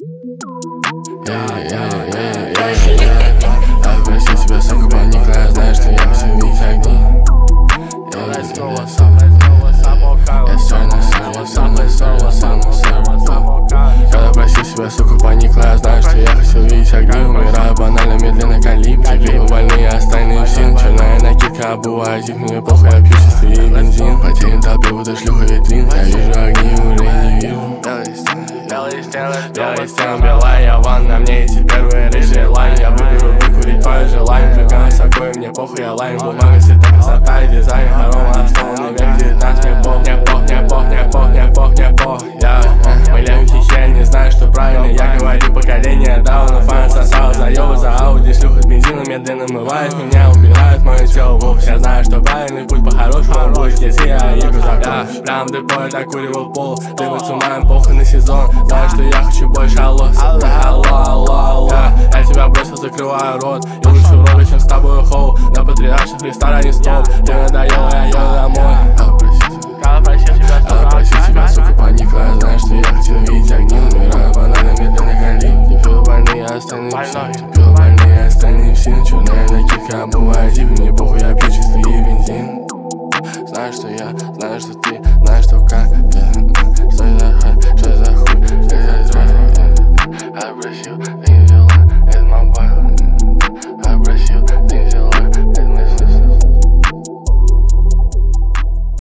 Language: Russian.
Я попросил тебя сам, как поникла, я знаю, что я все в них огни. Я попросил себя, сука, поникла, я знаю, что я хотел видеть огни. Умираю банально, медленно, калиб. Теперь больные, остальные все на черная накидка, обувает их, мне похуй, я пью чистый бензин. Потери толпы, вот и шлюха витрин. Я вижу огни, уже не вижу. Белые стены, белая ванна, мне эти первые рыжие лайм. Я выберу выкурить твое желание, прыгаю с окой, мне похуй, я лайм. Бумага, цвета, красота и дизайн, хором основанный век 19. Мне пох, мне пох, мне пох, мне пох, мне пох, мне пох. Я мыляю хихе, не знаю, что правильно. Я говорю, поколение дауна, фан сосал, заёбы за ауди. Шлюха с бензином медленно мывает меня, убирают мое тело вовсе. Я знаю, что правильный путь по-хорошему будет, если я игру закончу. Прям депо, я куривал пол, дымит с ума, им похуй на сезон. Знаю, что я хочу больше, алло, алло, алло, алло. Я тебя бросил, закрываю рот, и лучше в роли, чем с тобой хоу. На патриарших в ресторане стол, ты надоел, я еду домой. Я просил тебя, сука, поникла, я знаю, что я хотел видеть огни. Умираю банально, медленно калим. Не пил больные, остальные все, не пил больные, остальные все. Черная накидка, обувает дивы, мне похуй, я пью чистый бензин. Знаю, что я, знаю, что ты.